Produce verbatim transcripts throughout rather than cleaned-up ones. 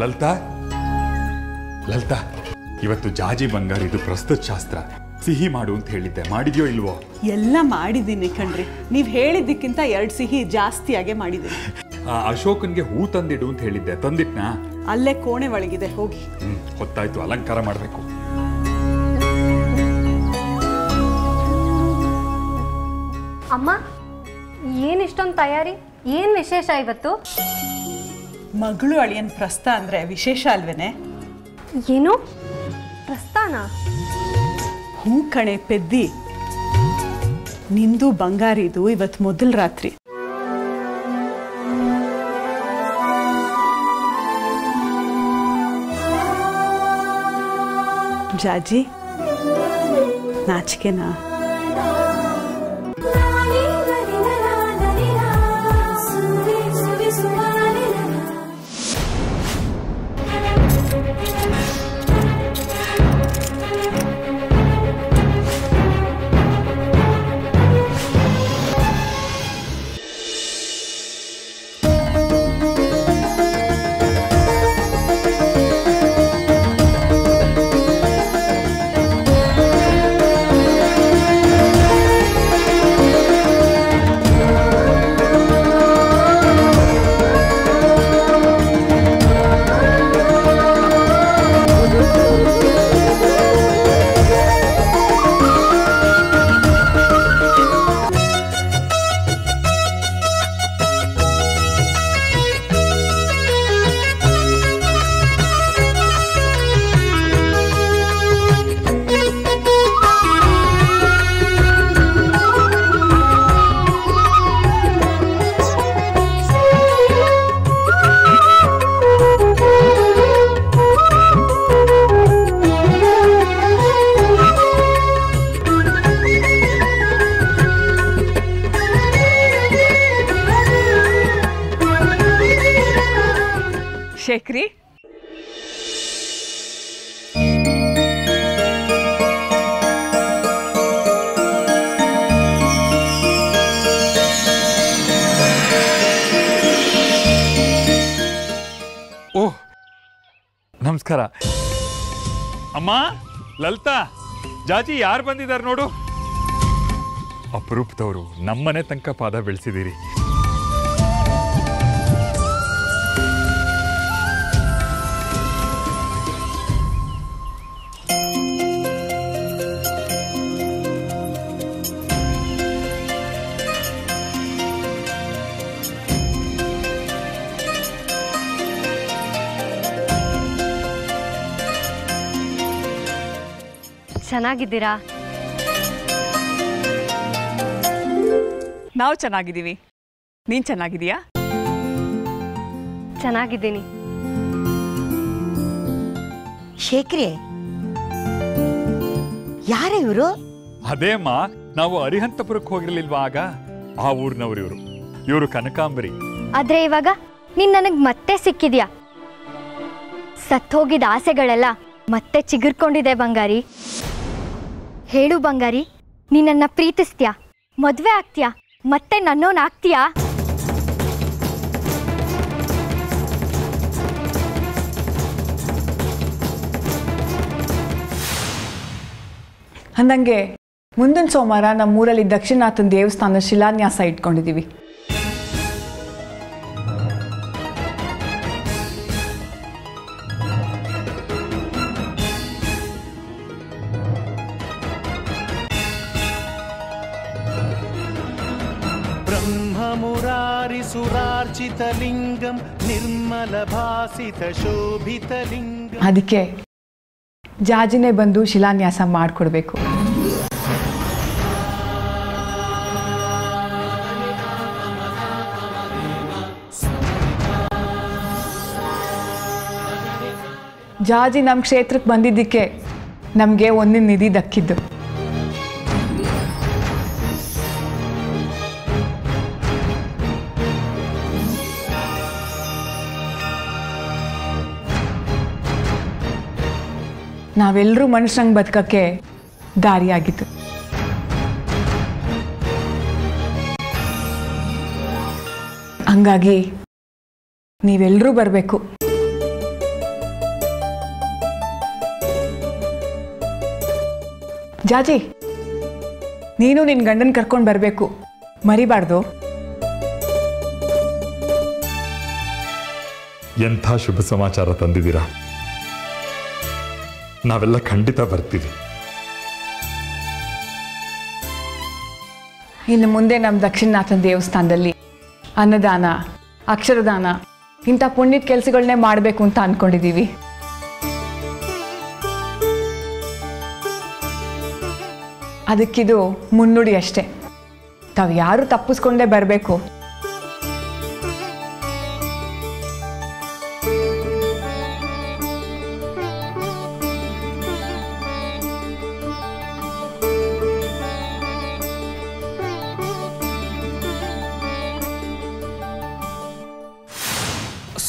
ललिता ललिता इवत्तु जाजी बंगारिदु प्रस्तुत शास्त्र ಸಿಹಿ ಮಾಡು ಅಂತ ಹೇಳಿದ್ದೆ ಮಾಡಿದ್ಯೋ ಇಲ್ವೋ ಎಲ್ಲ ಮಾಡಿದಿನಿ ಕಣ್ರಿ ನೀವು ಹೇಳಿದ್ದಕ್ಕಿಂತ ಎರಡು ಸಿಹಿ ಜಾಸ್ತಿಯಾಗಿ ಮಾಡಿದಿನಿ ಅಶೋಕನಿಗೆ ಹೂ ತಂದಿಡು ಅಂತ ಹೇಳಿದ್ದೆ ತಂದಿಟ್ನಾ ಅಲ್ಲೇ ಕೋಣೆ ಒಳಗಿದೆ ಹೋಗಿ ಹೊತ್ತಾಯ್ತು ಅಲಂಕಾರ ಮಾಡಬೇಕು ಅಮ್ಮ ಏನು ಇಷ್ಟೊಂದು ತಯಾರಿ ಏನು ವಿಶೇಷ ಇವತ್ತು ಮಗಳು ಅಳಿಯನ್ ಪ್ರಸ್ತ ಅಂದ್ರೆ ವಿಶೇಷ ಅಲ್ವೇನೆ ಏನು ಪ್ರಸ್ತಾನಾ ಹೂ ಕಣೆ ಪೆದ್ದಿ ನಿಂದು ಬಂಗಾರಿದು ಇವತ್ತು ಮೊದಲ ರಾತ್ರಿ ಜಾಜಿ ನಾಚಿಕೆನಾ शेखरी ओह नमस्कार अम्मा ललिता जाजी यार बंदिदार नोडु अपरूपदवरु नम्मने तनक पाद बेळिसिदिरी ಚೆನ್ನಾಗಿದ್ದೀರಾ ನಾವು ಚೆನ್ನಾಗಿದ್ದೀವಿ ನೀನು ಚೆನ್ನಾಗಿದ್ದೀಯಾ ಚೆನ್ನಾಗಿದ್ದೀನಿ ಶೇಖರಿ ಯಾರು ಇವರು ಅದೇಮ್ಮ ನಾವು ಅರಿಹಂತಪುರಕ್ಕೆ ಹೋಗಿರಲಿಲ್ವಾ ಆಗ ಆ ಊರಿನವರು ಇವರು ಇವರು ಕನಕಾಂಬರಿ ಆದ್ರೆ ಇವಾಗ ನೀನು ನನಗೆ ಮತ್ತೆ ಸಿಕ್ಕಿದ್ಯಾ ಸತ್ತು ಹೋಗಿದ ಆಸೆಗಳೆಲ್ಲ ಮತ್ತೆ ಚಿಗುರ್ಕೊಂಡಿದೆ ಬಂಗಾರಿ हेळु बंगारी नी नन्न प्रीतिस्तिया मद्वे आग्तिया मत्ते नन्नोन आग्तिया अंदंगे मुंदिन सोमवार नम्मूरल्लि दक्षिणाथन देवस्थानद शिलान्यास इट्कोंडिदीवि सुरार्चितलिंगं निर्मलभासितशोभितलिंगं अदिके जाजिने बंदु शिलान्यास माड्कोडबेकु जाजि नम्म क्षेत्रक्के बंदिद्दक्के नमगे ओंदु निधि दक्किद्दु ನಾವೆಲ್ಲರೂ ಮನುಷ್ಯರಂಗ ಬದುಕಕ್ಕೆ ದಾರಿಯಾಗಿತ್ತು ಹಂಗಾಗಿ ನೀವೆಲ್ಲರೂ ಬರಬೇಕು ಜಾಜಿ ನೀನು ನಿನ್ನ ಗಂಡನ ಕರ್ಕೊಂಡು ಬರಬೇಕು, ಮರಿಬಾರದು. ಎಂತ ಶುಭ ಸಮಾಚಾರ ತಂದಿದ್ದೀರಾ. ನಾವೆಲ್ಲ ಖಂಡಿತ ಬರ್ತೀವಿ. ಇನ್ನು ಮುಂದೆ ನಮ್ಮ ದಕ್ಷಿಣನಾಥನ ದೇವಸ್ಥಾನದಲ್ಲಿ ಅನ್ನದಾನ, ಅಕ್ಷರದಾನ ಇಂಥ ಪುಣ್ಯದ ಕೆಲಸಗಳನ್ನೇ ಮಾಡಬೇಕು ಅಂತ ಅಂದ್ಕೊಂಡಿದ್ದೀವಿ. ಅದಕ್ಕಿದು ಮುನ್ನುಡಿ ಅಷ್ಟೇ. ತಾವು ಯಾರು ತಪ್ಪಿಸ್ಕೊಂಡೇ ಬರಬೇಕು.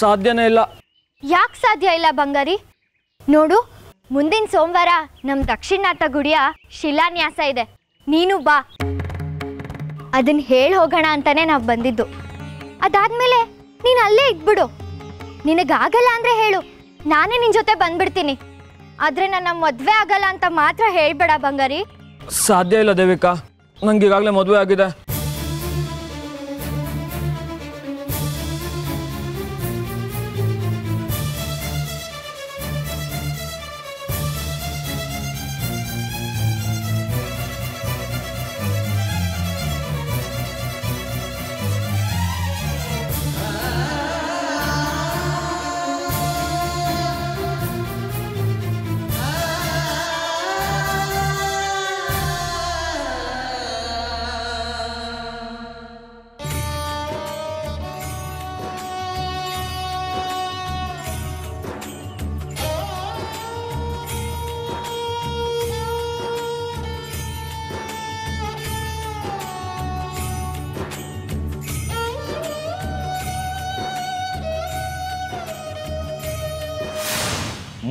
ಸಾಧ್ಯನೇ ಇಲ್ಲ. ಯಾಕೆ ಸಾಧ್ಯ ಇಲ್ಲ ಬಂಗಾರಿ? ನೋಡು, ಮುಂದಿನ ಸೋಮವಾರ ನಮ್ಮ ದಕ್ಷಿಣನಾಥ ಗುಡಿಯ ಶಿಲಾನ್ಯಾಸ ಇದೆ. ನೀನು ಬಾ, ಅದನ್ನ ಹೇಳಿ ಹೋಗೋಣ ಅಂತಾನೆ ನಾವು ಬಂದಿದ್ದು. ಅದಾದ್ಮೇಲೆ ನೀನು ಅಲ್ಲೇ ಇದ್ಬಿಡು. ನಿನಗಾಗಲ್ಲ ಅಂದರೆ ಹೇಳು, ನಾನೇ ನಿನ್ನ ಜೊತೆ ಬಂದ್ಬಿಡ್ತೀನಿ. ಆದರೆ ನನ್ನ ಮದುವೆ ಆಗಲ್ಲ ಅಂತ ಮಾತ್ರ ಹೇಳ್ಬೇಡ ಬಂಗಾರಿ. ಸಾಧ್ಯ ಇಲ್ಲ ದೇವಿಕಾ, ನಂಗೆ ಈಗಾಗಲೇ ಮದುವೆ ಆಗಿದೆ.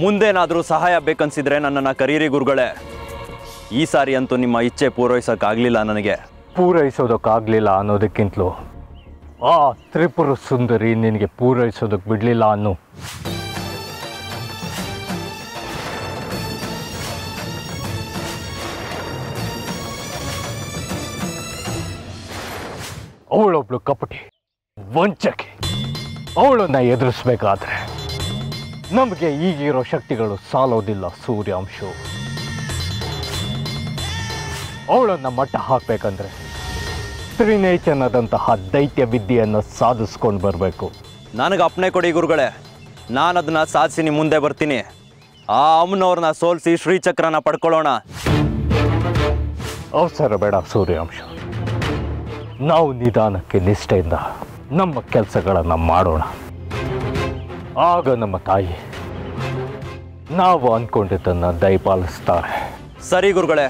ಮುಂದೇನಾದರೂ ಸಹಾಯ ಬೇಕನ್ಸಿದ್ರೆ ನನ್ನನ್ನು ಕರೀರಿ ಗುರುಗಳೇ. ಈ ಸಾರಿ ಅಂತೂ ನಿಮ್ಮ ಇಚ್ಛೆ ಪೂರೈಸೋಕ್ಕಾಗಲಿಲ್ಲ. ನನಗೆ ಪೂರೈಸೋದಕ್ಕಾಗಲಿಲ್ಲ ಅನ್ನೋದಕ್ಕಿಂತಲೂ ಆ ತ್ರಿಪುರ ಸುಂದರಿ ನಿನಗೆ ಪೂರೈಸೋದಕ್ಕೆ ಬಿಡಲಿಲ್ಲ ಅನ್ನು. ಅವಳೊಬ್ಳು ಕಪಟಿ, ವಂಚಕಿ. ಅವಳನ್ನು ಎದುರಿಸ್ಬೇಕಾದ್ರೆ ನಮಗೆ ಈಗಿರೋ ಶಕ್ತಿಗಳು ಸಾಲೋದಿಲ್ಲ ಸೂರ್ಯಾಂಶ. ಅವಳನ್ನು ಮಟ್ಟ ಹಾಕಬೇಕಂದ್ರೆ ತ್ರಿನೇಚನದಂತಹ ದೈತ್ಯ ವಿದ್ಯೆಯನ್ನು ಸಾಧಿಸ್ಕೊಂಡು ಬರಬೇಕು. ನನಗೆ ಅಪ್ಪಣೆ ಕೊಡಿ ಗುರುಗಳೇ, ನಾನು ಅದನ್ನ ಸಾಧಿಸಿ ನಿಮ್ಮ ಮುಂದೆ ಬರ್ತೀನಿ. ಆ ಅಮ್ಮನವ್ರನ್ನ ಸೋಲಿಸಿ ಶ್ರೀಚಕ್ರನ ಪಡ್ಕೊಳ್ಳೋಣ. ಅವಸರ ಬೇಡ ಸೂರ್ಯಾಂಶ, ನಾವು ನಿಧಾನಕ್ಕೆ ನಿಷ್ಠೆಯಿಂದ ನಮ್ಮ ಕೆಲಸಗಳನ್ನು ಮಾಡೋಣ. ಆಗ ನಮ್ಮ ತಾಯಿ ನಾವು ಅಂದ್ಕೊಂಡಿದ್ದನ್ನು ದಯಪಾಲಿಸ್ತಾರೆ. ಸರಿ ಗುರುಗಳೇ,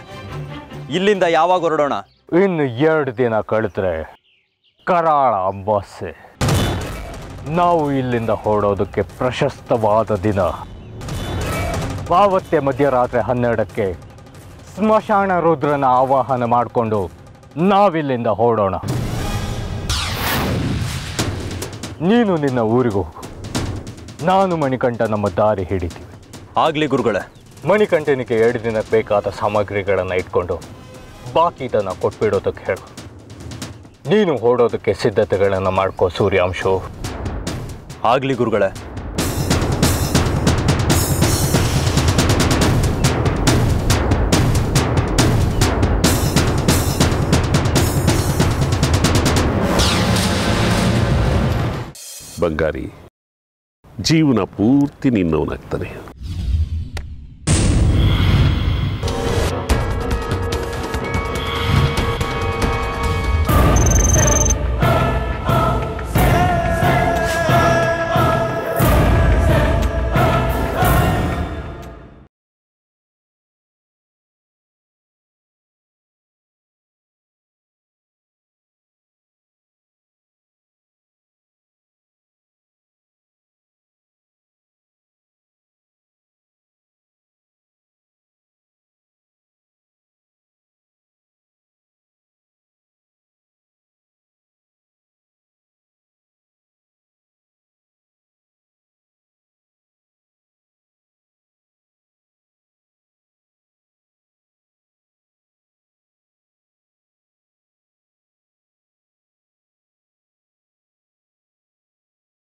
ಇಲ್ಲಿಂದ ಯಾವಾಗ ಹೊರಡೋಣ? ಇನ್ನು ಎರಡು ದಿನ ಕಳೆದ್ರೆ ಕರಾಳ ಅಮಾವಾಸ್ಯೆ. ನಾವು ಇಲ್ಲಿಂದ ಹೊರಡೋದಕ್ಕೆ ಪ್ರಶಸ್ತವಾದ ದಿನ ಆವತ್ತೆ ಮಧ್ಯರಾತ್ರಿ ಹನ್ನೆರಡಕ್ಕೆ ಸ್ಮಶಾನ ರುದ್ರನ ಆವಾಹನ ಮಾಡಿಕೊಂಡು ನಾವಿಲ್ಲಿಂದ ಹೊರಡೋಣ. ನೀನು ನಿನ್ನ ಊರಿಗೂ, ನಾನು ಮಣಿಕಂಠ ನಮ್ಮ ದಾರಿ ಹಿಡಿತೀವಿ. ಆಗಲಿ ಗುರುಗಳೇ. ಮಣಿಕಂಠನಿಗೆ ಎರಡು ದಿನಕ್ಕೆ ಬೇಕಾದ ಸಾಮಗ್ರಿಗಳನ್ನು ಇಟ್ಕೊಂಡು ಬಾಕಿ ಇದನ್ನು ಕೊಟ್ಬಿಡೋದಕ್ಕೆ ಹೇಳು. ನೀನು ಓಡೋದಕ್ಕೆ ಸಿದ್ಧತೆಗಳನ್ನು ಮಾಡ್ಕೋ ಸೂರ್ಯಾಂಶ. ಆಗಲಿ ಗುರುಗಳೇ. ಬಂಗಾರಿ ಜೀವನ ಪೂರ್ತಿ ನಿನ್ನವನಾಗ್ತಾನೆ.